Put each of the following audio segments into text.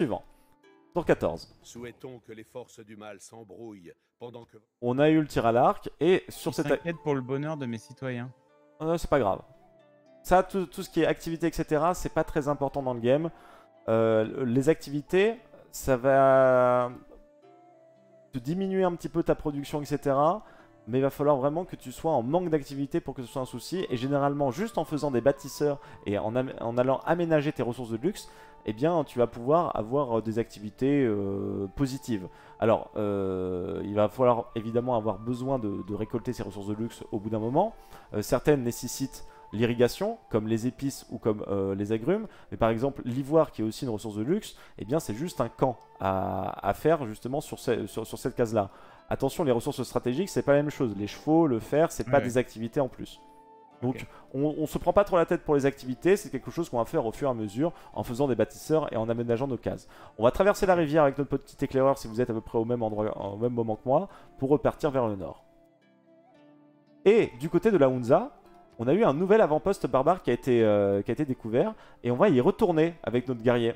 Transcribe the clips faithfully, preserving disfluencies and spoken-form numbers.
Suivant. Tour quatorze. Souhaitons que les forces du mal s'embrouillent pendant que... On a eu le tir à l'arc et sur cette... Je m'inquiète pour le bonheur de mes citoyens. Euh, c'est pas grave. Ça, tout, tout ce qui est activité, et cetera, c'est pas très important dans le game. Euh, les activités, ça va te diminuer un petit peu ta production, et cetera. Mais il va falloir vraiment que tu sois en manque d'activité pour que ce soit un souci. Et généralement, juste en faisant des bâtisseurs et en, en allant aménager tes ressources de luxe, eh bien, tu vas pouvoir avoir des activités euh, positives. Alors, euh, il va falloir évidemment avoir besoin de, de récolter ces ressources de luxe au bout d'un moment. Euh, certaines nécessitent l'irrigation, comme les épices ou comme euh, les agrumes. Mais par exemple, l'ivoire, qui est aussi une ressource de luxe, eh bien, c'est juste un camp à, à faire justement sur, ce, sur, sur cette case-là. Attention, les ressources stratégiques, c'est pas la même chose. Les chevaux, le fer, c'est ouais, pas ouais. des activités en plus. Donc, okay. on, on se prend pas trop la tête pour les activités. C'est quelque chose qu'on va faire au fur et à mesure en faisant des bâtisseurs et en aménageant nos cases. On va traverser la rivière avec notre petit éclaireur si vous êtes à peu près au même endroit, au même moment que moi, pour repartir vers le nord. Et du côté de la Hunza, on a eu un nouvel avant-poste barbare qui a été, euh, qui a été découvert et on va y retourner avec notre guerrier.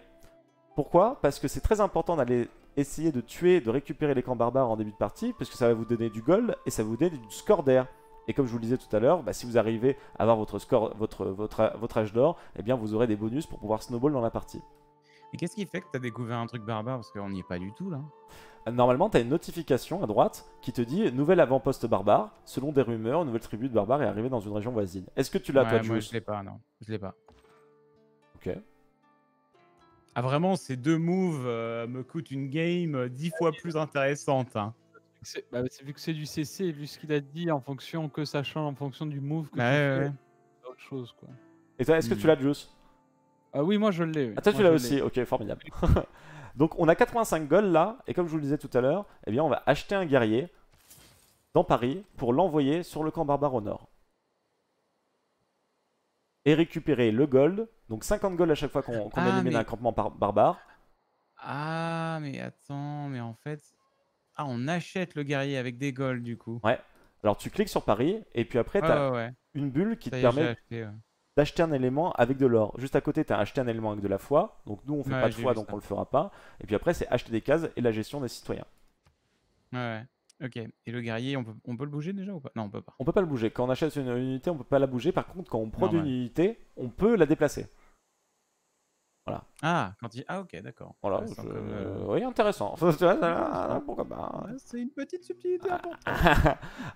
Pourquoi? Parce que c'est très important d'aller essayer de tuer, de récupérer les camps barbares en début de partie, parce que ça va vous donner du gold et ça va vous donner du score d'air. Et comme je vous le disais tout à l'heure, bah, si vous arrivez à avoir votre score, votre, votre, votre âge d'or, eh bien vous aurez des bonus pour pouvoir snowball dans la partie. Et qu'est-ce qui fait que tu as découvert un truc barbare? Parce qu'on n'y est pas du tout là. Normalement, tu as une notification à droite qui te dit « Nouvel avant-poste barbare. Selon des rumeurs, une nouvelle tribu de barbares est arrivée dans une région voisine. » Est-ce que tu l'as, ouais, toi, moi, Jus? Je l'ai pas, non. Je l'ai pas. Ok. Ah vraiment, ces deux moves euh, me coûtent une game dix fois plus intéressante. Hein. C'est bah, vu que c'est du C C, vu ce qu'il a dit, en fonction que ça change, en fonction du move que bah, tu ouais, fais, ouais. autre chose quoi. Et toi, est-ce mmh. que tu l'as, Jus? Ah oui, moi je l'ai. Oui. Ah toi, moi, tu l'as aussi. Ok, formidable. Donc on a quatre-vingt-cinq gold là, et comme je vous le disais tout à l'heure, eh bien on va acheter un guerrier dans Paris pour l'envoyer sur le camp barbare au nord. Et récupérer le gold, donc cinquante gold à chaque fois qu'on qu'on ah, élimine mais... un campement bar barbare. Ah mais attends, mais en fait... Ah, on achète le guerrier avec des gold du coup. Ouais, alors tu cliques sur Paris et puis après oh, t'as ouais. une bulle qui Ça te permet d'acheter ouais. un élément avec de l'or. Juste à côté t'as acheté un élément avec de la foi, donc nous on fait ouais, pas de foi donc ça. on le fera pas. Et puis après c'est acheter des cases et la gestion des citoyens. Ouais. Ok, et le guerrier, on peut, on peut le bouger déjà ou pas? Non, on peut pas. On peut pas le bouger. Quand on achète une unité, on peut pas la bouger. Par contre, quand on produit non, ouais. une unité, on peut la déplacer. Voilà. Ah, quand il... ah ok, d'accord. Voilà, ouais, je... euh... oui, intéressant. Pourquoi pas? C'est une petite subtilité importante.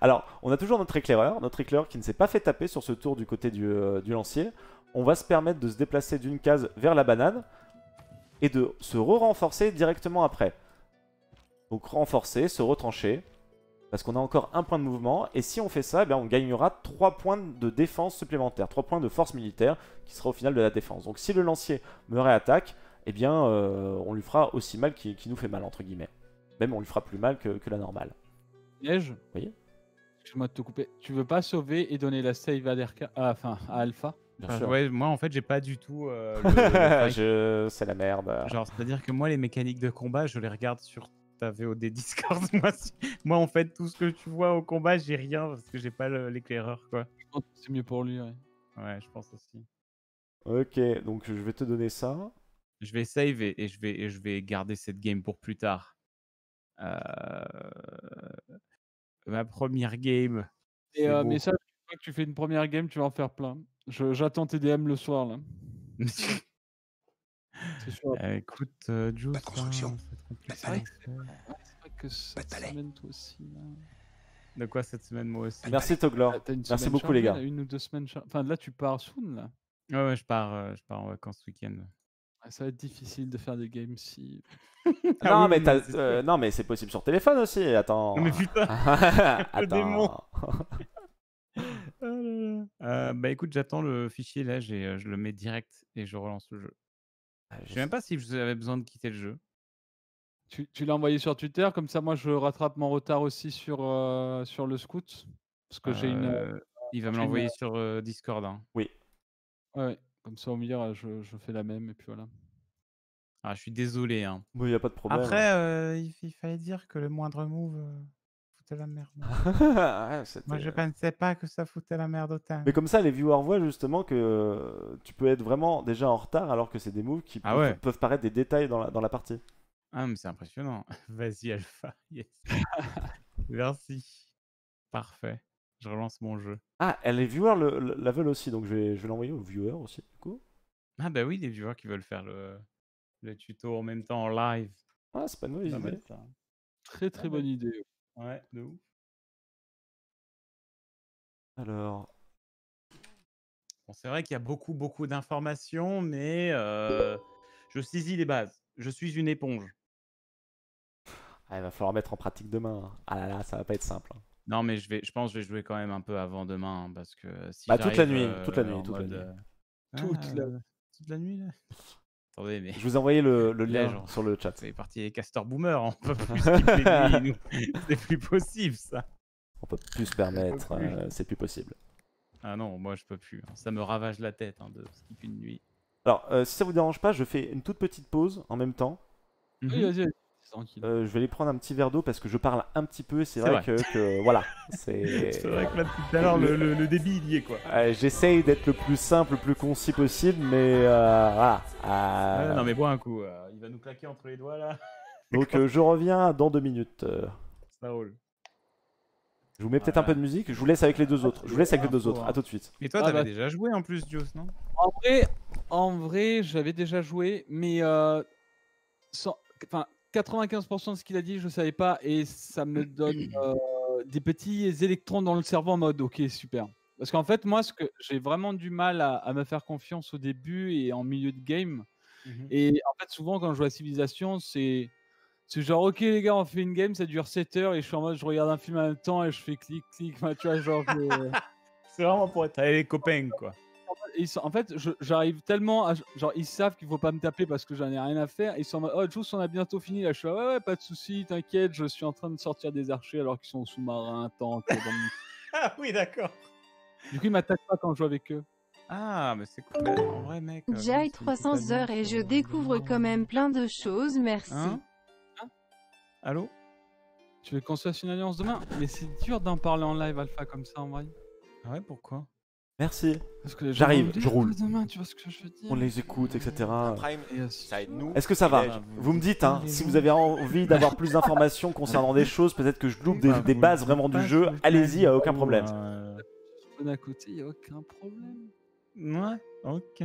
Alors, on a toujours notre éclaireur, notre éclaireur qui ne s'est pas fait taper sur ce tour du côté du, euh, du lancier. On va se permettre de se déplacer d'une case vers la banane et de se re-renforcer directement après. Donc renforcer, se retrancher, parce qu'on a encore un point de mouvement. Et si on fait ça, eh bien on gagnera trois points de défense supplémentaires, trois points de force militaire, qui sera au final de la défense. Donc si le lancier me réattaque, eh bien euh, on lui fera aussi mal qu'il qu'il nous fait mal, entre guillemets. Même on lui fera plus mal que, que la normale. Piège. Oui. Excuse-moi de te couper. Tu veux pas sauver et donner la save à, Derka, à, enfin, à Alpha? Enfin, ouais, moi en fait j'ai pas du tout euh, le, le je... c'est la merde. Genre, c'est-à-dire que moi les mécaniques de combat, je les regarde sur ta V O D Discord, moi, moi en fait tout ce que tu vois au combat j'ai rien parce que j'ai pas l'éclaireur quoi. Je pense que c'est mieux pour lui, ouais. Ouais, je pense aussi. Ok, donc je vais te donner ça. Je vais save et, et, je, vais, et je vais garder cette game pour plus tard. Euh... Ma première game. Et euh, mais ça, tu, tu fais une première game, tu vas en faire plein. J'attends tes D M le soir là. Sûr. Euh, écoute, euh, Jus, pas de construction, pas de palais. C'est vrai que cette semaine, toi aussi. Là... De quoi cette semaine, moi aussi. Merci Toglor, merci beaucoup les gars. Une ou deux semaines, char... enfin là tu pars soon là. Ouais, ouais, je pars, euh, je pars en vacances ce week-end. Ah, ça va être difficile de faire des games si. Ah, non, oui, mais euh, non mais c'est possible sur téléphone aussi. Attends. Mais putain. Le démon. euh, bah écoute, j'attends le fichier là, j'ai, je le mets direct et je relance le jeu. Je sais même pas si j'avais besoin de quitter le jeu. Tu, tu l'as envoyé sur Twitter, comme ça moi je rattrape mon retard aussi sur, euh, sur le scout. Parce que euh, j'ai une. Euh, il va me l'envoyer une... sur euh, Discord. Hein. Oui. Ouais, comme ça au milieu je, je fais la même et puis voilà. Ah, je suis désolé. Hein. Oui, il n'y a pas de problème. Après, euh, il, il fallait dire que le moindre move. foutait la merde. Ouais, moi, je pensais pas que ça foutait la merde autant. Mais comme ça, les viewers voient justement que tu peux être vraiment déjà en retard alors que c'est des moves qui ah peuvent, ouais. peuvent paraître des détails dans la, dans la partie. Ah, mais c'est impressionnant. Vas-y, Alpha. Yes. Merci. Parfait. Je relance mon jeu. Ah, et les viewers le, le, la veulent aussi, donc je vais, je vais l'envoyer aux viewers aussi, du coup. Ah bah oui, des viewers qui veulent faire le, le tuto en même temps en live. Ah, c'est pas une mauvaise idée. Ça. Très très ah, bonne ouais. idée. Ouais, de ouf. Alors... Bon, c'est vrai qu'il y a beaucoup beaucoup d'informations, mais euh, je saisis les bases. Je suis une éponge. Ah, il va falloir mettre en pratique demain. Ah là là, ça va pas être simple. Hein. Non, mais je, vais, je pense que je vais jouer quand même un peu avant demain, hein, parce que si bah, toute la nuit, euh, toute la nuit, toute la nuit. Euh... Ah, toute, la... toute la nuit, là. Attendez, mais... Je vous ai envoyé le, le lien genre, sur le chat. C'est parti les castors boomers, on peut plus skipper nuit, nous. C'est plus possible, ça. On peut plus se permettre, euh, c'est plus possible. Ah non, moi je peux plus. Hein. Ça me ravage la tête hein, de skipper une nuit. Alors, euh, si ça vous dérange pas, je fais une toute petite pause en même temps. Mm-hmm. Oui, vas-y, vas-y. Euh, je vais aller prendre un petit verre d'eau parce que je parle un petit peu, c'est vrai, vrai que, que voilà. C'est vrai que là depuis tout à l'heure le, le, le débit il y est quoi. Euh, J'essaye d'être le plus simple, le plus concis possible, mais euh, voilà. Euh... Ouais, non mais bois un coup, euh, il va nous claquer entre les doigts là. Donc euh, je reviens dans deux minutes. Euh... Ça roule. Je vous mets peut-être ah, un peu de musique, je vous laisse avec les deux autres. Je vous laisse avec les deux autres, à tout de suite. Mais toi, ah, t'avais bah... déjà joué en plus, Jus, non? En vrai, en vrai, j'avais déjà joué, mais euh... sans, enfin. quatre-vingt-quinze pour cent de ce qu'il a dit, je ne savais pas et ça me donne euh, des petits électrons dans le cerveau en mode ok, super. Parce qu'en fait, moi, ce que j'ai vraiment du mal à, à me faire confiance au début et en milieu de game. Mm-hmm. Et en fait, souvent, quand je joue à Civilization, c'est genre ok, les gars, on fait une game, ça dure sept heures et je suis en mode je regarde un film en même temps et je fais clic, clic. Tu vois, genre. Je... c'est vraiment pour être avec les copains, quoi. Ils sont, en fait, j'arrive tellement à, genre, ils savent qu'il faut pas me taper parce que j'en ai rien à faire. Ils sont en mode, oh, Jus, on a bientôt fini. Là, je suis là, ouais, ouais, pas de soucis, t'inquiète, je suis en train de sortir des archers alors qu'ils sont sous-marins, tank. Dans le... Ah, oui, d'accord. Du coup, ils m'attaquent pas quand je joue avec eux. Ah, mais c'est cool. En vrai, mec. J'ai euh, trois cents heures et je découvre quand même plein de choses, merci. Hein hein Allô? Tu veux qu'on se fasse une alliance demain? Mais c'est dur d'en parler en live, Alpha, comme ça, en vrai. Ah ouais, pourquoi? Merci. J'arrive, je roule. Demain, tu vois ce que je veux dire. On les écoute, et cetera. Est-ce que ça va? Vous me dites, hein, si vous avez envie d'avoir plus d'informations concernant des choses, peut-être que je loupe des, des bases vraiment du jeu, allez-y, à aucun problème. D'un côté, il a aucun problème. Ouais, ok.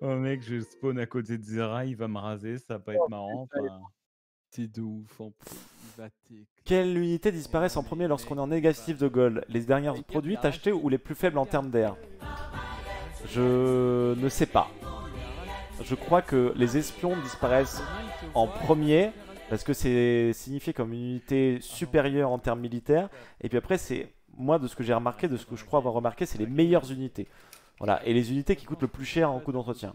Oh mec, je spawn à côté de Zera, il va me raser, ça va pas être marrant. C'est de ouf. Quelle unité disparaissent en premier lorsqu'on est en négatif de gold? Les dernières produites achetées ou les plus faibles en termes d'air? Je ne sais pas. Je crois que les espions disparaissent en premier parce que c'est signifié comme une unité supérieure en termes militaires. Et puis après, c'est moi de ce que j'ai remarqué, de ce que je crois avoir remarqué, c'est les meilleures unités. Voilà, et les unités qui coûtent le plus cher en coût d'entretien.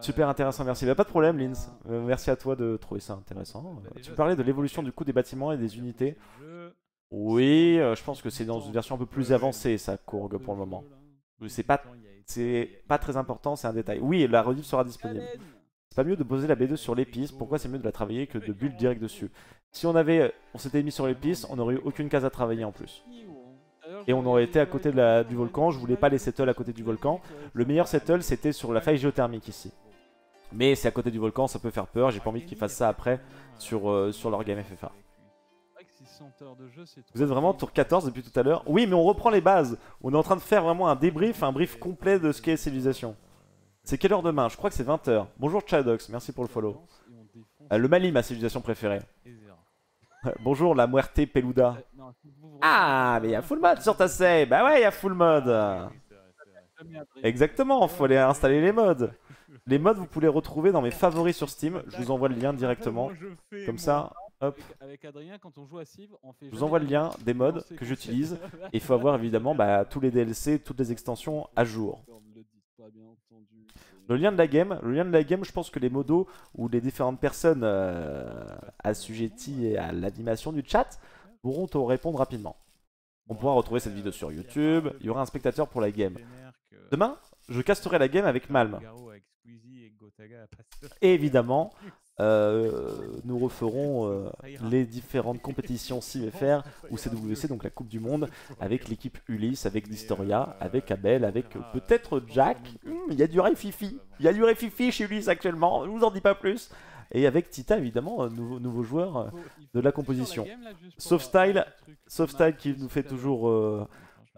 Super intéressant, merci. Bah, pas de problème, Linz. Euh, merci à toi de trouver ça intéressant. Euh, tu parlais de l'évolution du coût des bâtiments et des unités. Oui, euh, je pense que c'est dans une version un peu plus avancée, ça, Kourg, pour le moment. C'est pas, pas très important, c'est un détail. Oui, la rediff sera disponible. C'est pas mieux de poser la B deux sur l'épice, pourquoi c'est mieux de la travailler que de build direct dessus? Si on avait, on s'était mis sur l'épice, on n'aurait eu aucune case à travailler en plus. Et on aurait été à côté de la, du volcan, je voulais pas les settles à côté du volcan. Le meilleur settle c'était sur la faille géothermique ici. Mais c'est à côté du volcan, ça peut faire peur, j'ai pas envie qu'ils fassent ça après sur, euh, sur leur game F F A. Vous êtes vraiment tour quatorze depuis tout à l'heure? Oui, mais on reprend les bases. On est en train de faire vraiment un débrief, un brief complet de ce qu'est Civilization. C'est quelle heure demain? Je crois que c'est vingt heures. Bonjour Chadox, merci pour le follow. Euh, le Mali, ma civilisation préférée. Bonjour la Muerte Peluda. Ah, mais il y a full mode sur ta save. Bah ouais, il y a full mode. Exactement, faut aller installer les mods. Les mods, vous pouvez les retrouver dans mes favoris sur Steam. Je vous envoie le lien directement. Comme ça, hop. Je vous envoie le lien des mods que j'utilise. Il faut avoir évidemment bah, tous les D L C, toutes les extensions à jour. Le lien de la game, le lien de la game, je pense que les modos ou les différentes personnes euh, assujetties à l'animation du chat pourront te répondre rapidement. On pourra retrouver cette vidéo sur YouTube, il y aura un spectateur pour la game. Demain, je casterai la game avec Malm. Et évidemment, Euh, nous referons euh, les différentes compétitions C I F R ou C W C, donc la Coupe du Monde, avec l'équipe Ulysse, avec Historia, avec Abel, avec euh, peut-être Jack. Il mmh, y a du Réfifi, il y a du Réfifi chez Ulysse actuellement, je vous en dis pas plus. Et avec Tita, évidemment, nouveau, nouveau joueur de la composition. Softstyle, Softstyle qui nous fait toujours euh,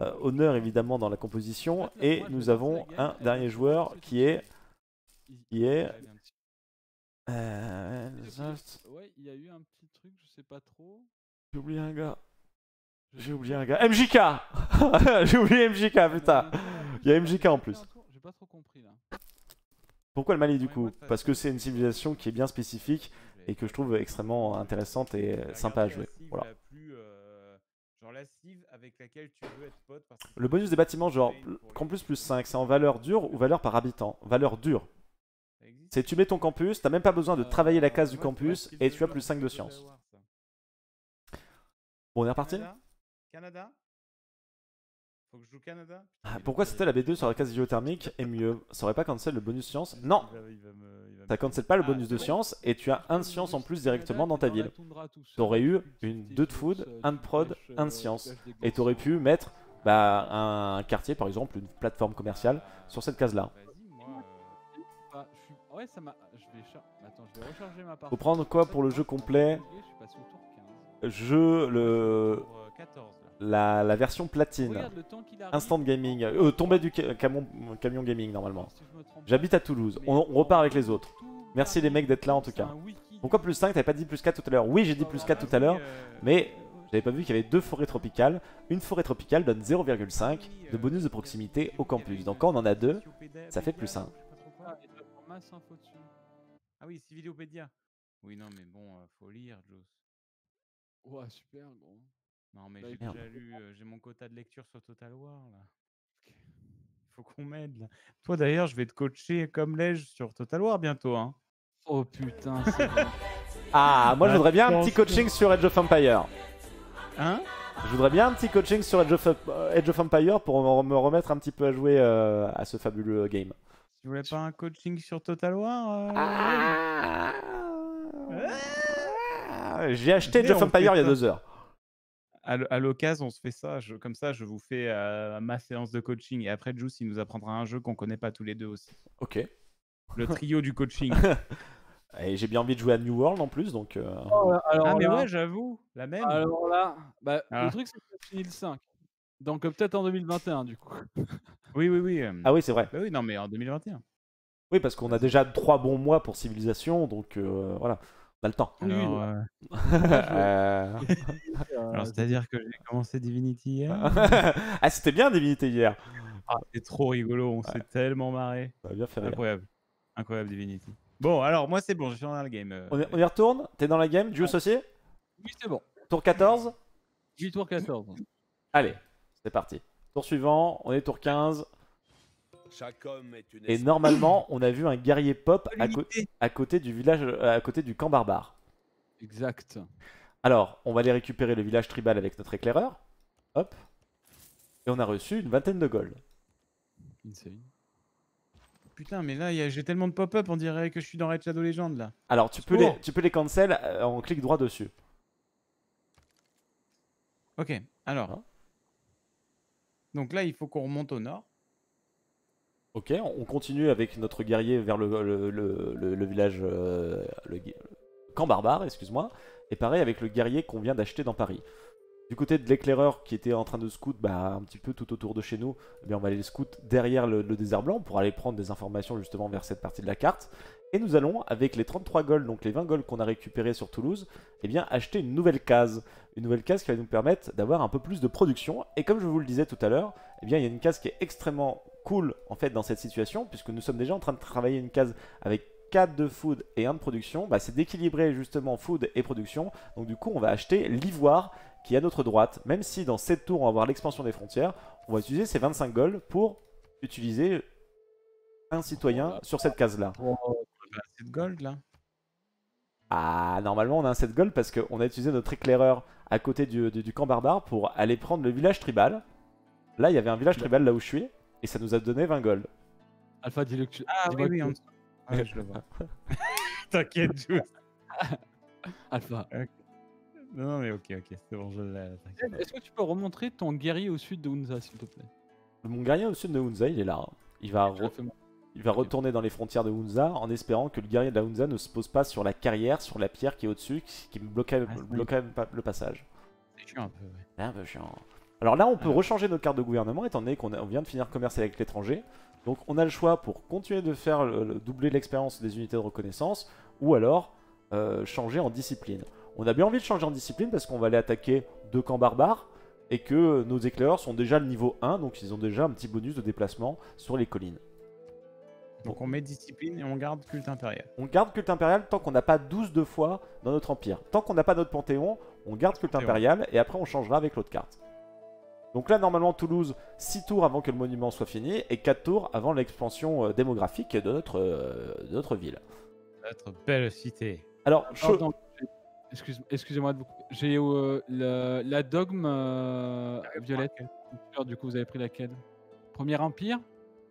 euh, honneur évidemment dans la composition. Et nous avons un dernier joueur qui est. Qui est Euh... Ouais, il y a eu un petit truc, je sais pas trop. J'ai oublié un gars. J'ai oublié un gars. M J K. J'ai oublié M J K, putain. Il y a M J K en plus. J'ai pas trop compris là. Pourquoi le Mali du coup? Parce que c'est une civilisation qui est bien spécifique et que je trouve extrêmement intéressante et sympa à jouer. Voilà. Le bonus des bâtiments, genre campus plus cinq, c'est en valeur dure ou valeur par habitant? Valeur dure. C'est tu mets ton campus, t'as même pas besoin de travailler la case du campus et tu as plus cinq de science. Bon, on est reparti. Canada. Faut que je joue Canada. Pourquoi c'était la B deux sur la case géothermique est mieux? Ça aurait pas cancel le bonus science? Non, ça cancel pas le bonus de science et tu as un de science en plus directement dans ta ville. T'aurais eu une deux de food, un de prod, un de science et t'aurais pu mettre bah, un quartier par exemple, une plateforme commerciale sur cette case là. Ouais, ça m'a. Je vais... Attends, je vais recharger ma part. Faut prendre quoi pour le jeu complet? Jeu le. La, la version platine. Instant gaming. Euh, tomber du camion, camion gaming normalement. J'habite à Toulouse. On, on repart avec les autres. Merci les mecs d'être là en tout cas. Pourquoi plus cinq? T'avais pas dit plus quatre tout à l'heure? Oui, j'ai dit plus quatre tout à l'heure. Mais j'avais pas vu qu'il y avait deux forêts tropicales. Une forêt tropicale donne zéro virgule cinq de bonus de proximité au campus. Donc quand on en a deux, ça fait plus un. Ah oui, Civilopédia. Oui, non, mais bon, euh, faut lire, Jus. Ouah, super, gros. Non, mais j'ai déjà lu, euh, j'ai mon quota de lecture sur Total War, là. Faut qu'on m'aide, là. Toi, d'ailleurs, je vais te coacher comme l'Edge sur Total War bientôt, hein. Oh, putain, c'est bon. Ah, moi, je voudrais bien un petit coaching sur Edge of Empire. Hein? Je voudrais bien un petit coaching sur Edge of, Edge of Empire pour me remettre un petit peu à jouer euh, à ce fabuleux game. Tu voulais pas un coaching sur Total War euh... ah ah J'ai acheté Edge of Empire il y a deux heures. À l'occasion, on se fait ça. Je, comme ça, je vous fais euh, ma séance de coaching. Et après, Jus, il nous apprendra un jeu qu'on connaît pas tous les deux aussi. Ok. Le trio du coaching. Et j'ai bien envie de jouer à New World en plus, donc... Euh... Oh, alors, ah, mais là... ouais, j'avoue. La même. Alors là, bah, ah. le truc, c'est que j'ai fini le cinq. Donc euh, peut-être en deux mille vingt et un, du coup. Oui, oui, oui. Euh... Ah oui, c'est vrai. Bah oui, non, mais en deux mille vingt et un. Oui, parce qu'on a déjà trois bons mois pour Civilisation, donc euh, voilà, on a le temps. Alors, euh... euh... Alors c'est-à-dire que j'ai commencé Divinity hier. Ah, c'était bien Divinity hier. Ah, c'était trop rigolo, on s'est ouais. tellement marré. Ça va bien faire. Incroyable, incroyable Divinity. Bon, alors moi c'est bon, j'ai fini dans la game. Euh... On, y, on y retourne? T'es dans la game? Jus aussi? Oui, c'est bon. Tour quatorze? Oui, tour quatorze. Allez. C'est parti. Tour suivant, on est tour quinze. Et normalement, on a vu un guerrier pop à, à côté du village, à côté du camp barbare. Exact. Alors, on va aller récupérer le village tribal avec notre éclaireur. Hop. Et on a reçu une vingtaine de gold. Insane. Putain, mais là, j'ai tellement de pop-up, on dirait que je suis dans Red Shadow Legends là. Alors, tu peux, les, tu peux les cancel en clic droit dessus. Ok, alors. Hein? Donc là, il faut qu'on remonte au nord. Ok, on continue avec notre guerrier vers le, le, le, le, le village... Euh, le, le camp barbare, excuse-moi. Et pareil avec le guerrier qu'on vient d'acheter dans Paris. Du côté de l'éclaireur qui était en train de scout bah, un petit peu tout autour de chez nous, eh bien, on va aller scout derrière le, le désert blanc pour aller prendre des informations justement vers cette partie de la carte. Et nous allons, avec les trente-trois golds, donc les vingt golds qu'on a récupérés sur Toulouse, eh bien, acheter une nouvelle case. Une nouvelle case qui va nous permettre d'avoir un peu plus de production. Et comme je vous le disais tout à l'heure, eh bien, il y a une case qui est extrêmement cool en fait dans cette situation, puisque nous sommes déjà en train de travailler une case avec quatre de food et un de production. Bah, c'est d'équilibrer justement food et production. Donc du coup, on va acheter l'ivoire qui est à notre droite. Même si dans cette tour, on va avoir l'expansion des frontières, on va utiliser ces vingt-cinq golds pour utiliser un citoyen sur cette case-là. sept gold là. Ah, normalement on a un sept gold parce qu'on a utilisé notre éclaireur à côté du, du, du camp barbare pour aller prendre le village tribal. Là il y avait un village tribal là où je suis et ça nous a donné vingt gold. Alpha, dis-le que tu... Ah oui, oui, on... ah, je le vois. T'inquiète, Jus. Alpha. Okay. Non, mais ok, ok, c'est bon, je l'ai. Est-ce que tu peux remontrer ton guerrier au sud de Hunza, s'il te plaît? Mon guerrier au sud de Hunza, il est là. Hein. Il va, re... il va retourner dans les frontières de Hunza en espérant que le guerrier de la Hunza ne se pose pas sur la carrière, sur la pierre qui est au-dessus, qui me bloquait, ah, bloquait le passage. C'est chiant un peu, ouais. Ah, bah, chiant. Alors là, on peut ah. rechanger notre carte de gouvernement, étant donné qu'on vient de finir commerce avec l'étranger. Donc on a le choix pour continuer de faire le, le, doubler l'expérience des unités de reconnaissance, ou alors euh, changer en discipline. On a bien envie de changer en discipline parce qu'on va aller attaquer deux camps barbares et que nos éclaireurs sont déjà le niveau un, donc ils ont déjà un petit bonus de déplacement sur les collines. Donc on met discipline et on garde culte impérial. On garde culte impérial tant qu'on n'a pas douze deux fois dans notre empire. Tant qu'on n'a pas notre panthéon, on garde culte impérial et après on changera avec l'autre carte. Donc là normalement Toulouse, six tours avant que le monument soit fini et quatre tours avant l'expansion démographique de notre, euh, de notre ville. Notre belle cité. Alors, je... oh, excusez-moi de vous couper. J'ai euh, la, la dogme euh, violette. Du coup, vous avez pris laquelle? Premier Empire?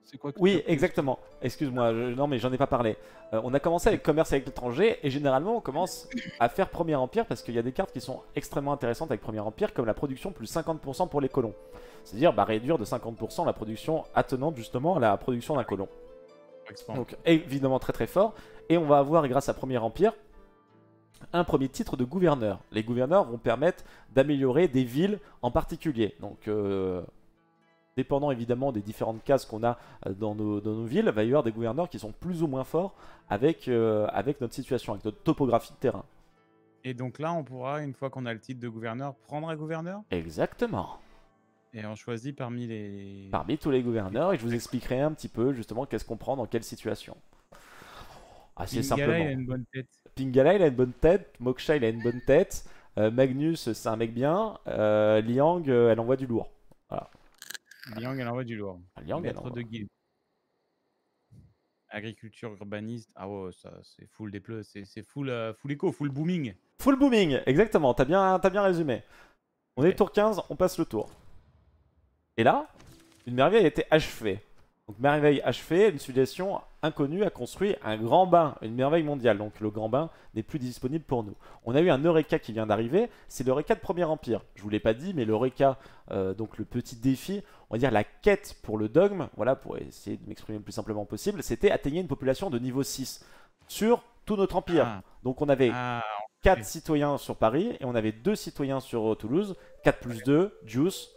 C'est quoi que Oui, exactement. Excuse-moi, non mais j'en ai pas parlé. Euh, on a commencé avec commerce avec l'étranger et généralement on commence à faire Premier Empire parce qu'il y a des cartes qui sont extrêmement intéressantes avec Premier Empire comme la production plus cinquante pour cent pour les colons. C'est-à-dire bah, réduire de cinquante pour cent la production attenante justement à la production d'un colon. Donc évidemment très très fort. Et on va avoir grâce à Premier Empire un premier titre de gouverneur. Les gouverneurs vont permettre d'améliorer des villes en particulier. Donc, euh, dépendant évidemment des différentes cases qu'on a dans nos, dans nos villes, il va y avoir des gouverneurs qui sont plus ou moins forts avec, euh, avec notre situation, avec notre topographie de terrain. Et donc là, on pourra, une fois qu'on a le titre de gouverneur, prendre un gouverneur? Exactement. Et on choisit parmi les... Parmi tous les gouverneurs, et je vous expliquerai un petit peu justement qu'est-ce qu'on prend dans quelle situation. Assez Pingala, simplement. Il a une bonne tête. Pingala, il a une bonne tête. Moksha, il a une bonne tête. Euh, Magnus, c'est un mec bien. Euh, Liang, elle envoie du lourd. Voilà. Liang, elle envoie du lourd. Ah, Liang, elle envoie. De guilde. Agriculture, urbaniste. Ah ouais, ça, c'est full des pleux. C'est full, euh, full éco, full booming. Full booming, exactement. T'as bien, t'as bien résumé. On okay. est tour quinze, on passe le tour. Et là, une merveille a été achevée. Donc merveille achevée, une civilisation inconnue a construit un grand bain, une merveille mondiale. Donc le grand bain n'est plus disponible pour nous. On a eu un Eureka qui vient d'arriver, c'est l'Eureka de Premier Empire. Je ne vous l'ai pas dit, mais l'Eureka, euh, donc le petit défi, on va dire la quête pour le dogme, voilà, pour essayer de m'exprimer le plus simplement possible, c'était atteindre une population de niveau six sur tout notre empire. Ah. Donc on avait ah, okay. quatre citoyens sur Paris et on avait deux citoyens sur Toulouse, quatre plus deux, Jus,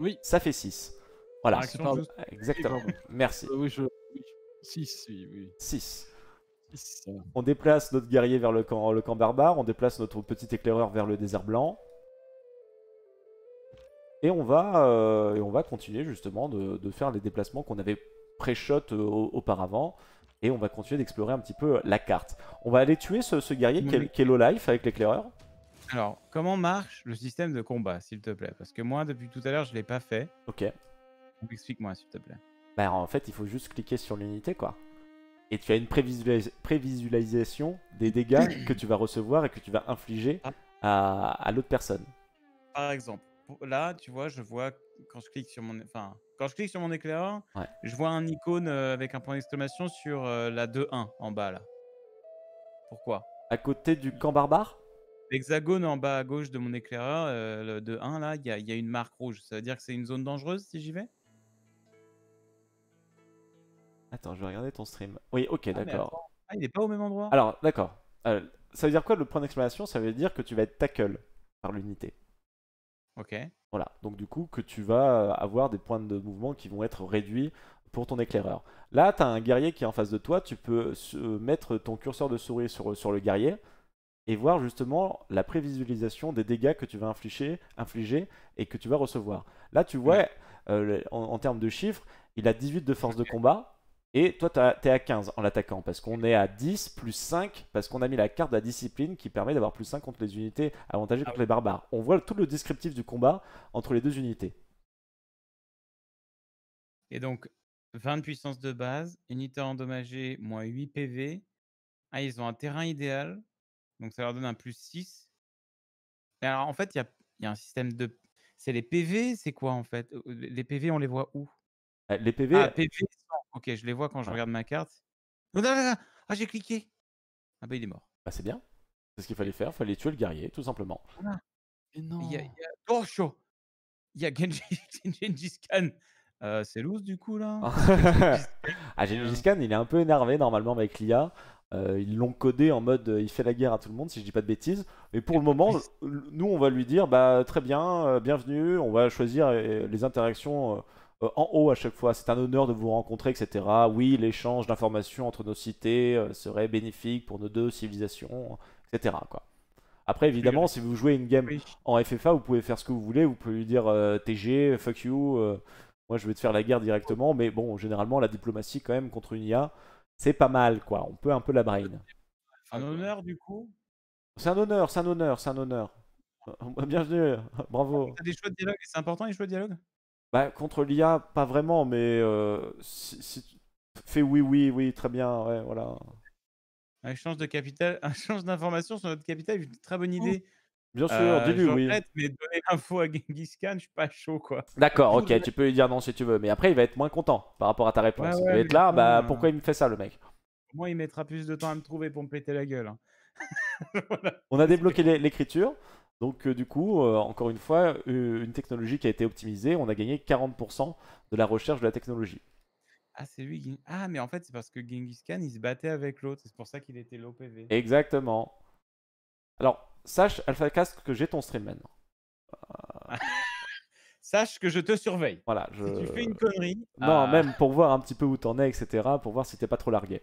oui. ça fait six. Voilà, juste... exactement. Merci. Oui, je... six, oui, oui. six. On déplace notre guerrier vers le camp, le camp barbare, on déplace notre petit éclaireur vers le désert blanc. Et on va, euh, et on va continuer justement de, de faire les déplacements qu'on avait pré-shot auparavant. Et on va continuer d'explorer un petit peu la carte. On va aller tuer ce, ce guerrier qui est, qui est low life avec l'éclaireur. Alors, comment marche le système de combat, s'il te plaît? Parce que moi, depuis tout à l'heure, je ne l'ai pas fait. Ok. Explique-moi s'il te plaît. Bah en fait il faut juste cliquer sur l'unité quoi. Et tu as une prévisualis prévisualisation des dégâts que tu vas recevoir et que tu vas infliger ah. à, à l'autre personne. Par exemple, là tu vois je vois quand je clique sur mon, enfin, quand je clique sur mon éclaireur, ouais. je vois un icône avec un point d'exclamation sur la deux un en bas là. Pourquoi? À côté du camp barbare? L'hexagone en bas à gauche de mon éclaireur, euh, le deux un là, il y, y a une marque rouge. Ça veut dire que c'est une zone dangereuse si j'y vais? Attends, je vais regarder ton stream. Oui, ok, ah, d'accord. Ah, il n'est pas au même endroit. Alors, d'accord. Euh, ça veut dire quoi le point d'exclamation? Ça veut dire que tu vas être tackle par l'unité. Ok. Voilà, donc du coup, que tu vas avoir des points de mouvement qui vont être réduits pour ton éclaireur. Là, tu as un guerrier qui est en face de toi. Tu peux mettre ton curseur de souris sur, sur le guerrier et voir justement la prévisualisation des dégâts que tu vas infliger, infliger et que tu vas recevoir. Là, tu vois, ouais. euh, en, en termes de chiffres, il a dix-huit de force okay. de combat. Et toi, t'es à quinze en l'attaquant parce qu'on est à dix plus cinq parce qu'on a mis la carte de la discipline qui permet d'avoir plus cinq contre les unités avantagées contre ah oui. les barbares. On voit tout le descriptif du combat entre les deux unités. Et donc, vingt puissance de base, unité endommagée, moins huit P V. Ah, ils ont un terrain idéal, donc ça leur donne un plus six. Alors, en fait, il y, y a un système de... C'est les P V, c'est quoi en fait? Les P V, on les voit où? Les P V... Ah, P V... Ok, je les vois quand je regarde ma carte. Ah, j'ai cliqué. Ah bah, il est mort. Bah, c'est bien. C'est ce qu'il fallait faire. Il fallait tuer le guerrier, tout simplement. Ah, mais non. Il y a, il y a... Oh, chaud. Il y a Genji... Genghis Khan. Euh, c'est loose, du coup, là. Ah, Genghis Khan, il est un peu énervé, normalement, avec l'I A. Euh, ils l'ont codé en mode euh, il fait la guerre à tout le monde, si je dis pas de bêtises, mais pour le moment nous on va lui dire bah très bien, euh, bienvenue, on va choisir euh, les interactions euh, en haut à chaque fois, c'est un honneur de vous rencontrer, etc. Oui, l'échange d'informations entre nos cités euh, serait bénéfique pour nos deux civilisations, etc., quoi. Après évidemment si vous jouez une game en F F A vous pouvez faire ce que vous voulez, vous pouvez lui dire euh, T G, fuck you, euh, moi je vais te faire la guerre directement, mais bon généralement la diplomatie quand même contre une I A c'est pas mal, quoi. On peut un peu la brain. Un honneur, du coup. C'est un honneur, c'est un honneur, c'est un honneur. Bienvenue, bravo. T'as des choix de dialogue, c'est important les choix de dialogue. Bah, contre l'I A, pas vraiment, mais euh, si, si... fais oui, oui, oui, très bien, ouais, voilà. Un échange de capital, un échange d'informations sur notre capital, une très bonne idée. Bien sûr, euh, dis-lui, oui. Mais donner l'info à Genghis Khan, je suis pas chaud, quoi. D'accord, ok, tu peux lui dire non si tu veux, mais après il va être moins content par rapport à ta réponse. Ouais, ouais, il va être là, coup, bah euh... pourquoi il me fait ça, le mec? Moi, il mettra plus de temps à me trouver pour me péter la gueule. Hein. Voilà. On a débloqué l'écriture, donc euh, du coup, euh, encore une fois, euh, une technologie qui a été optimisée, on a gagné quarante pour cent de la recherche de la technologie. Ah, c'est lui. Ah, mais en fait, c'est parce que Genghis Khan, il se battait avec l'autre, c'est pour ça qu'il était low P V. Exactement. Alors. Sache, AlphaCast, que j'ai ton stream maintenant. Euh... Sache que je te surveille. Voilà, je... Si tu fais une connerie... Non, euh... même pour voir un petit peu où t'en es, et cetera. Pour voir si t'es pas trop largué.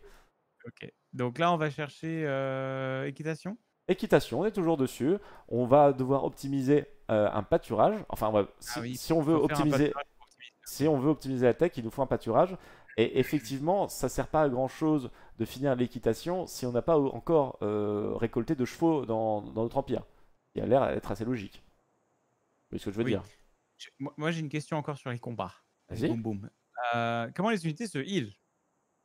Ok. Donc là, on va chercher euh, équitation. Équitation, on est toujours dessus. On va devoir optimiser euh, un pâturage. Enfin, ouais, si, ah oui, si on veut optimiser... Si on veut optimiser la tech, il nous faut un pâturage. Et effectivement, ça ne sert pas à grand-chose de finir l'équitation si on n'a pas encore euh, récolté de chevaux dans, dans notre empire. Il a l'air d'être assez logique. C'est ce que je veux oui. dire. Je, moi, j'ai une question encore sur les combats. Vas-y. Boum, boum. Euh, comment les unités se heal?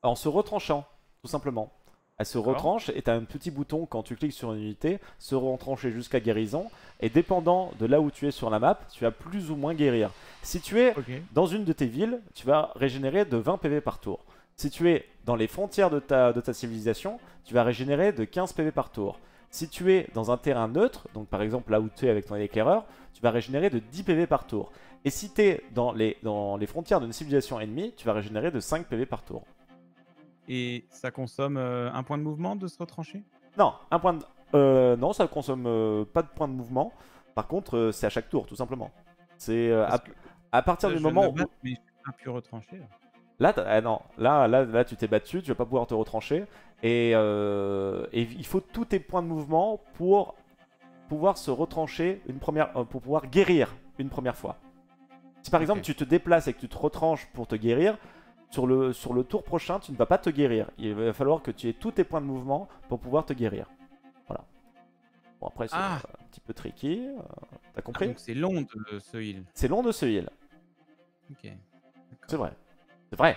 En se retranchant, tout simplement. Elle se retranche et tu as un petit bouton quand tu cliques sur une unité, se retrancher jusqu'à guérison. Et dépendant de là où tu es sur la map, tu vas plus ou moins guérir. Si tu es okay. dans une de tes villes, tu vas régénérer de vingt P V par tour. Si tu es dans les frontières de ta, de ta civilisation, tu vas régénérer de quinze P V par tour. Si tu es dans un terrain neutre, donc par exemple là où tu es avec ton éclaireur, tu vas régénérer de dix P V par tour. Et si tu es dans les, dans les frontières d'une civilisation ennemie, tu vas régénérer de cinq P V par tour. Et ça consomme euh, un point de mouvement de se retrancher? Non, un point de... euh, non, ça consomme euh, pas de point de mouvement. Par contre, euh, c'est à chaque tour, tout simplement. C'est euh, à... à partir euh, du moment où... Bat, mais je n'ai pas pu retrancher. Là, là ah, non, là, là, là, tu t'es battu, tu vas pas pouvoir te retrancher. Et, euh, et il faut tous tes points de mouvement pour pouvoir se retrancher une première, euh, pour pouvoir guérir une première fois. Si par okay. exemple tu te déplaces et que tu te retranches pour te guérir, Sur le, sur le tour prochain, tu ne vas pas te guérir. Il va falloir que tu aies tous tes points de mouvement pour pouvoir te guérir. Voilà. Bon, après, c'est ah. un petit peu tricky. Euh, T'as compris? Ah, donc c'est long de ce heal. C'est long de ce heal. Ok. C'est vrai. C'est vrai.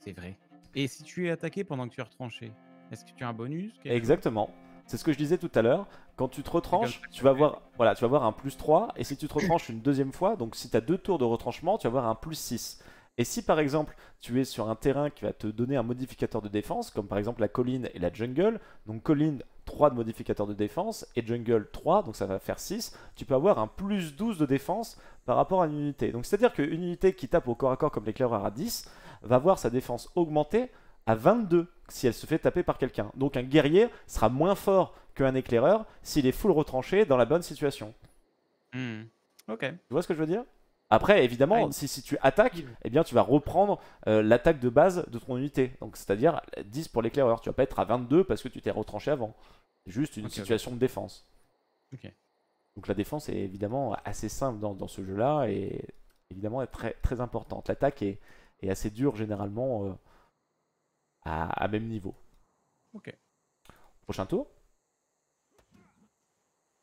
C'est vrai. Et si tu es attaqué pendant que tu es retranché, est-ce que tu as un bonus? Exactement. C'est ce que je disais tout à l'heure. Quand tu te retranches, tu vas, avoir, voilà, tu vas avoir un plus trois. Et si tu te retranches une deuxième fois, donc si tu as deux tours de retranchement, tu vas avoir un plus six. Et si par exemple tu es sur un terrain qui va te donner un modificateur de défense, comme par exemple la colline et la jungle, donc colline trois de modificateur de défense et jungle trois, donc ça va faire six, tu peux avoir un plus douze de défense par rapport à une unité. Donc c'est-à-dire qu'une unité qui tape au corps à corps comme l'éclaireur à dix va voir sa défense augmenter à vingt-deux si elle se fait taper par quelqu'un. Donc un guerrier sera moins fort qu'un éclaireur s'il est full retranché dans la bonne situation. Mmh. Ok. Tu vois ce que je veux dire ? Après, évidemment, ah, si, si tu attaques, eh bien, tu vas reprendre euh, l'attaque de base de ton unité. Donc, c'est-à-dire dix pour l'éclaireur. Tu vas pas être à vingt-deux parce que tu t'es retranché avant. C'est juste une okay, situation okay. de défense. Okay. Donc, la défense est évidemment assez simple dans, dans ce jeu-là et évidemment est très, très importante. L'attaque est, est assez dure généralement euh, à, à même niveau. Ok. Prochain tour.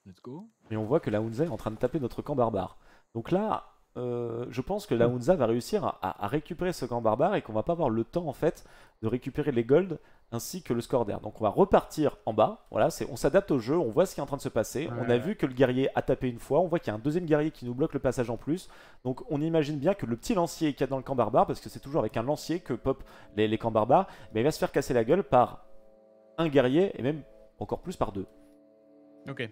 Let's go. Et on voit que la Hunza est en train de taper notre camp barbare. Donc là... Euh, je pense que la Hunza va réussir à, à récupérer ce camp barbare et qu'on va pas avoir le temps en fait de récupérer les golds ainsi que le score d'air. Donc on va repartir en bas. Voilà, on s'adapte au jeu, on voit ce qui est en train de se passer. Ouais. On a vu que le guerrier a tapé une fois, on voit qu'il y a un deuxième guerrier qui nous bloque le passage en plus. Donc on imagine bien que le petit lancier qu'il y a dans le camp barbare, parce que c'est toujours avec un lancier que pop les, les camps barbares, mais il va se faire casser la gueule par un guerrier et même encore plus par deux. Ok.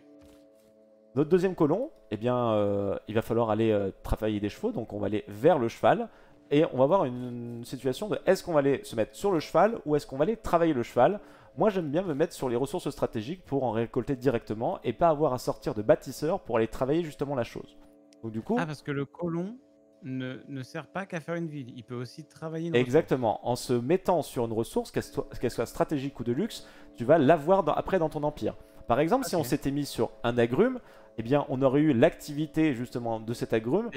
Notre deuxième colon, eh bien, euh, il va falloir aller euh, travailler des chevaux, donc on va aller vers le cheval. Et on va avoir une situation de est-ce qu'on va aller se mettre sur le cheval ou est-ce qu'on va aller travailler le cheval. Moi j'aime bien me mettre sur les ressources stratégiques pour en récolter directement et pas avoir à sortir de bâtisseur pour aller travailler justement la chose. Donc du coup... Ah, parce que le colon ne, ne sert pas qu'à faire une ville, il peut aussi travailler une Exactement, ressource. En se mettant sur une ressource, qu'elle soit, qu'elle soit stratégique ou de luxe, tu vas l'avoir après dans ton empire. Par exemple, okay. si on s'était mis sur un agrume, eh bien, on aurait eu l'activité justement de cet agrume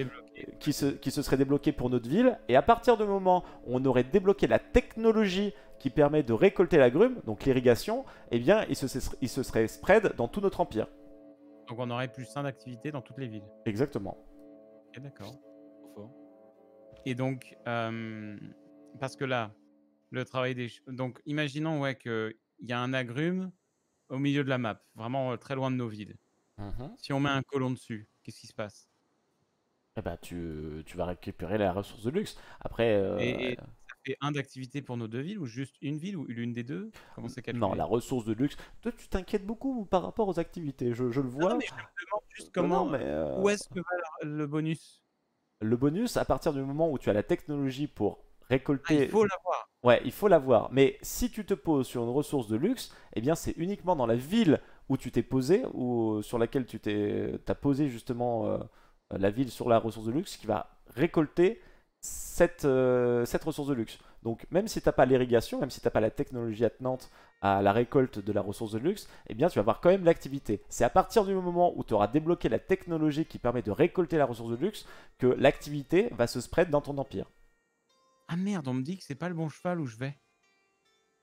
qui se, qui se serait débloquée pour notre ville. Et à partir du moment où on aurait débloqué la technologie qui permet de récolter l'agrume, donc l'irrigation, eh bien, il se, il se serait spread dans tout notre empire. Donc on aurait plus un d'activité dans toutes les villes. Exactement. Okay, d'accord. Et donc, euh, parce que là, le travail des... Donc imaginons ouais, qu'il y a un agrume au milieu de la map, vraiment très loin de nos villes. Mmh. Si on met un colon dessus, qu'est-ce qui se passe? Eh ben, tu, tu vas récupérer la ressource de luxe. Après, euh... et, et ça fait un d'activité pour nos deux villes ou juste une ville ou l'une des deux? Comment c'est calculé? Non, la ressource de luxe. Toi, tu t'inquiètes beaucoup par rapport aux activités. Je, je le vois. Non, non, mais je me demande juste comment. Non, non, mais euh... Où est-ce que va le bonus? Le bonus, à partir du moment où tu as la technologie pour récolter. Ah, il faut l'avoir. Ouais, il faut l'avoir. Mais si tu te poses sur une ressource de luxe, eh bien, c'est uniquement dans la ville où tu t'es posé, ou sur laquelle tu t'as posé justement euh, la ville sur la ressource de luxe, qui va récolter cette, euh, cette ressource de luxe. Donc même si tu n'as pas l'irrigation, même si tu n'as pas la technologie attenante à la récolte de la ressource de luxe, eh bien tu vas avoir quand même l'activité. C'est à partir du moment où tu auras débloqué la technologie qui permet de récolter la ressource de luxe que l'activité va se spread dans ton empire. Ah merde, on me dit que c'est pas le bon cheval où je vais.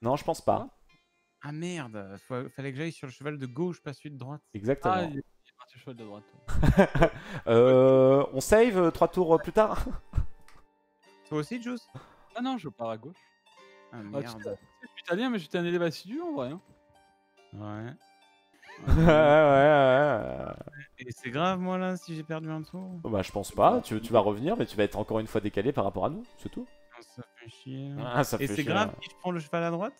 Non, je pense pas. Ah merde, faut, fallait que j'aille sur le cheval de gauche, pas celui de droite. Exactement. Ah, il est parti le cheval de droite. euh, on save trois tours plus tard. Toi aussi, Jus? Ah non, je pars à gauche. Ah merde. Ah, je suis italien, mais j'étais un élève assidu en vrai. Hein. Ouais. Ouais, ouais, ouais, ouais. Et c'est grave, moi là, si j'ai perdu un tour. Bah, je pense pas. Tu, tu vas revenir, mais tu vas être encore une fois décalé par rapport à nous, c'est tout. Ça fait chier. Ah, ça fait Et c'est grave si je prends le cheval à droite?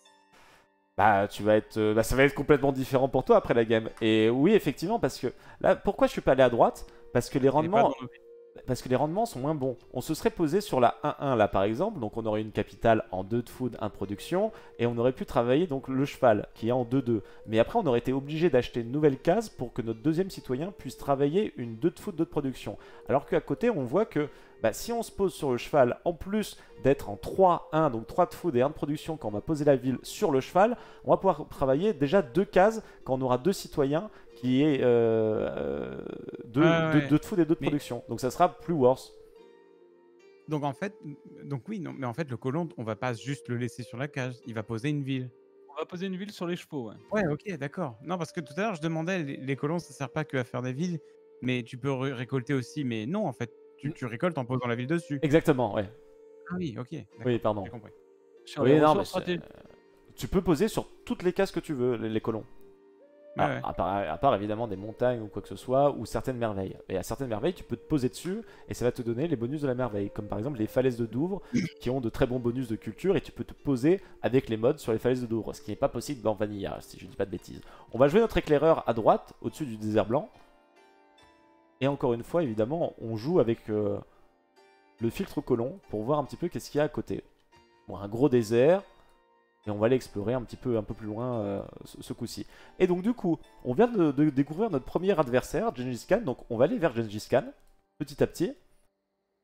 Bah, tu vas être, bah, ça va être complètement différent pour toi après la game. Et oui, effectivement, parce que là, pourquoi je suis pas allé à droite? Parce que les rendements, parce que les rendements sont moins bons. On se serait posé sur la un un là, par exemple, donc on aurait une capitale en deux de food, un production, et on aurait pu travailler donc le cheval qui est en deux deux. Mais après, on aurait été obligé d'acheter une nouvelle case pour que notre deuxième citoyen puisse travailler une deux de food, deux de production. Alors qu'à côté, on voit que bah, si on se pose sur le cheval, en plus d'être en trois un, donc trois de food et un de production, quand on va poser la ville sur le cheval, on va pouvoir travailler déjà deux cases quand on aura deux citoyens qui est euh, deux, ah ouais. deux, deux de food et deux de mais... production. Donc ça sera plus worse. Donc en fait, donc oui, non, mais en fait le colon, on va pas juste le laisser sur la cage, il va poser une ville. On va poser une ville sur les chevaux. Ouais, ouais, ok, d'accord. Non, parce que tout à l'heure je demandais, les, les colons, ça sert pas que à faire des villes, mais tu peux récolter aussi, mais non, en fait. Tu, tu récoltes en posant la ville dessus. Exactement, ouais. Ah oui, ok. Oui, pardon. J'ai compris. Oui, non, mais tu peux poser sur toutes les cases que tu veux, les, les colons. Ah, ouais. à, part, à part évidemment des montagnes ou quoi que ce soit, ou certaines merveilles. Et à certaines merveilles, tu peux te poser dessus et ça va te donner les bonus de la merveille. Comme par exemple les falaises de Douvres qui ont de très bons bonus de culture et tu peux te poser avec les mods sur les falaises de Douvres. Ce qui n'est pas possible dans Vanilla, si je ne dis pas de bêtises. On va jouer notre éclaireur à droite, au-dessus du désert blanc. Et encore une fois, évidemment, on joue avec euh, le filtre colon pour voir un petit peu qu'est-ce qu'il y a à côté. Bon, un gros désert, et on va aller explorer un petit peu, un peu plus loin euh, ce, ce coup-ci. Et donc du coup, on vient de, de découvrir notre premier adversaire, Genghis Khan, donc on va aller vers Genghis Khan, petit à petit.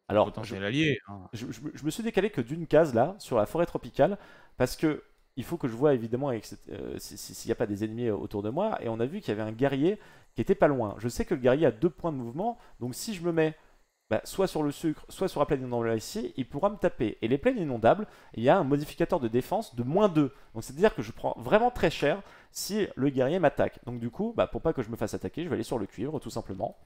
Alors, je, allié, hein. je, je, je me suis décalé que d'une case là, sur la forêt tropicale, parce que il faut que je vois évidemment euh, s'il n'y a pas des ennemis autour de moi. Et on a vu qu'il y avait un guerrier qui était pas loin. Je sais que le guerrier a deux points de mouvement. Donc si je me mets bah, soit sur le sucre, soit sur la plaine inondable ici, il pourra me taper. Et les plaines inondables, il y a un modificateur de défense de moins deux. Donc c'est-à-dire que je prends vraiment très cher si le guerrier m'attaque. Donc du coup, bah, pour pas que je me fasse attaquer, je vais aller sur le cuivre tout simplement.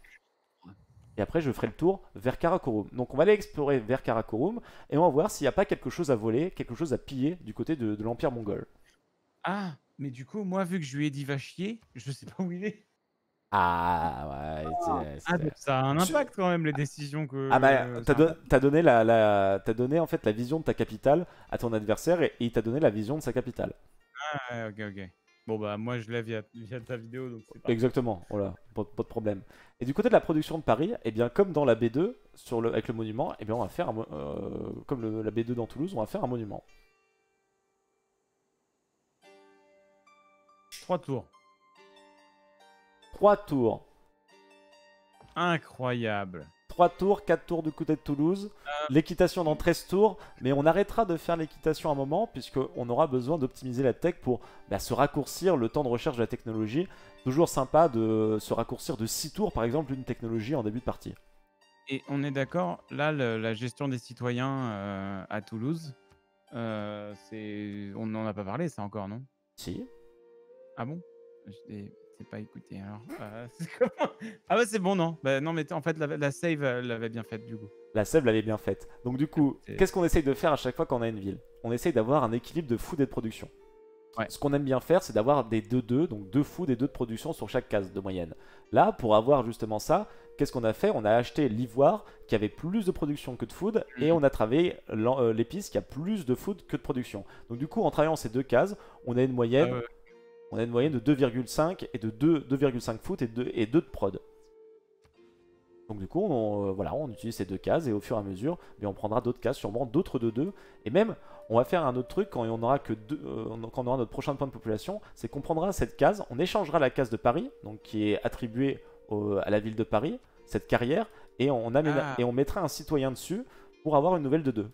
Et après, je ferai le tour vers Karakorum. Donc on va aller explorer vers Karakorum et on va voir s'il n'y a pas quelque chose à voler, quelque chose à piller du côté de, de l'Empire mongol. Ah, mais du coup, moi, vu que je lui ai dit va chier, je sais pas où il est. Ah, ouais. Oh. Ah, ça a un impact quand même, les décisions que... Ah bah, euh, t'as don... donné, la, la... T'as donné en fait la vision de ta capitale à ton adversaire et il t'a donné la vision de sa capitale. Ah, ok, ok. Bon bah moi je l'ai via, via ta vidéo donc c'est pas... Exactement, voilà, pas, pas de problème. Et du côté de la production de Paris, et eh bien comme dans la B deux, sur le, avec le monument, et eh bien on va faire, un, euh, comme le, la B deux dans Toulouse, on va faire un monument. Trois tours. Trois tours. Incroyable. trois tours, quatre tours du côté de Toulouse, l'équitation dans treize tours, mais on arrêtera de faire l'équitation à un moment puisqu'on aura besoin d'optimiser la tech pour bah, se raccourcir le temps de recherche de la technologie. Toujours sympa de se raccourcir de six tours par exemple d'une technologie en début de partie. Et on est d'accord, là le, la gestion des citoyens euh, à Toulouse, euh, on n'en a pas parlé ça encore non? Si. Ah bon? C'est pas écouté alors. Euh, ah ouais c'est bon non bah, non mais en fait la, la save l'avait bien faite du coup. La save l'avait bien faite. Donc du coup qu'est-ce qu'on essaye de faire à chaque fois qu'on a une ville? On essaye d'avoir un équilibre de food et de production. Ouais. Ce qu'on aime bien faire c'est d'avoir des deux deux, donc deux food et deux de production sur chaque case de moyenne. Là pour avoir justement ça, qu'est-ce qu'on a fait? On a acheté l'ivoire qui avait plus de production que de food et on a travaillé l'épice qui a plus de food que de production. Donc du coup en travaillant ces deux cases on a une moyenne... Euh... On a une moyenne de deux virgule cinq et de deux virgule cinq foot et deux, et deux de prod. Donc du coup, on, euh, voilà, on utilise ces deux cases et au fur et à mesure, mais on prendra d'autres cases, sûrement d'autres de deux. Et même, on va faire un autre truc quand on aura, que deux, euh, quand on aura notre prochain point de population, c'est qu'on prendra cette case, on échangera la case de Paris, donc qui est attribuée au, à la ville de Paris, cette carrière, et on, aména- ah. et on mettra un citoyen dessus pour avoir une nouvelle de deux.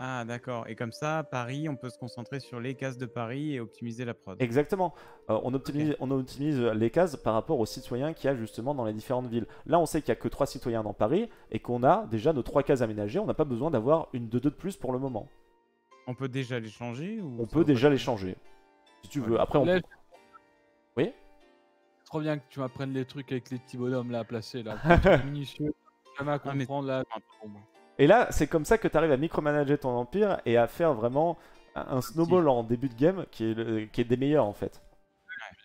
Ah d'accord, et comme ça, Paris, on peut se concentrer sur les cases de Paris et optimiser la prod. Exactement, euh, on, optimise, okay. on optimise les cases par rapport aux citoyens qu'il y a justement dans les différentes villes. Là, on sait qu'il n'y a que trois citoyens dans Paris et qu'on a déjà nos trois cases aménagées, on n'a pas besoin d'avoir une deux deux de plus pour le moment. On peut déjà les changer ou... On peut déjà les changer, si tu ouais. veux. Après, on peut... Oui. C'est trop bien que tu m'apprennes les trucs avec les petits bonhommes là à placer, là. minutieux, jamais à comprendre là. Et là, c'est comme ça que tu arrives à micromanager ton empire et à faire vraiment un snowball en début de game qui est, le, qui est des meilleurs en fait.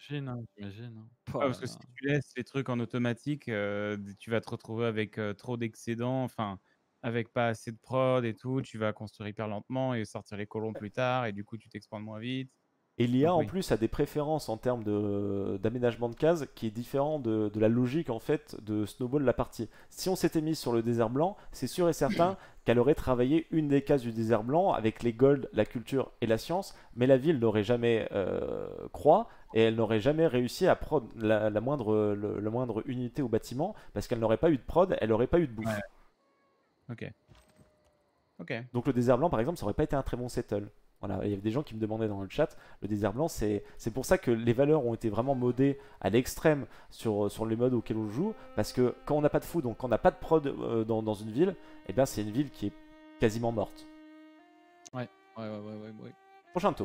J'imagine, j'imagine. Oh, parce que si tu laisses les trucs en automatique, euh, tu vas te retrouver avec euh, trop d'excédents, enfin, avec pas assez de prod et tout, tu vas construire hyper lentement et sortir les colons plus tard et du coup tu t'expandes moins vite. Et l'I A en plus a des préférences en termes d'aménagement de, de cases qui est différent de, de la logique en fait de snowball la partie. Si on s'était mis sur le désert blanc, c'est sûr et certain qu'elle aurait travaillé une des cases du désert blanc avec les gold, la culture et la science, mais la ville n'aurait jamais euh, croît et elle n'aurait jamais réussi à prod la, la moindre, le, la moindre unité au bâtiment parce qu'elle n'aurait pas eu de prod, elle n'aurait pas eu de bouffe. Ouais. Okay. ok. Donc le désert blanc par exemple, ça n'aurait pas été un très bon settle. Voilà, il y avait des gens qui me demandaient dans le chat, le désert blanc, c'est pour ça que les valeurs ont été vraiment modées à l'extrême sur, sur les modes auxquels on joue, parce que quand on n'a pas de food, donc quand on n'a pas de prod euh, dans, dans une ville, eh bien c'est une ville qui est quasiment morte. Ouais, ouais, ouais, ouais, ouais. Prochain tour.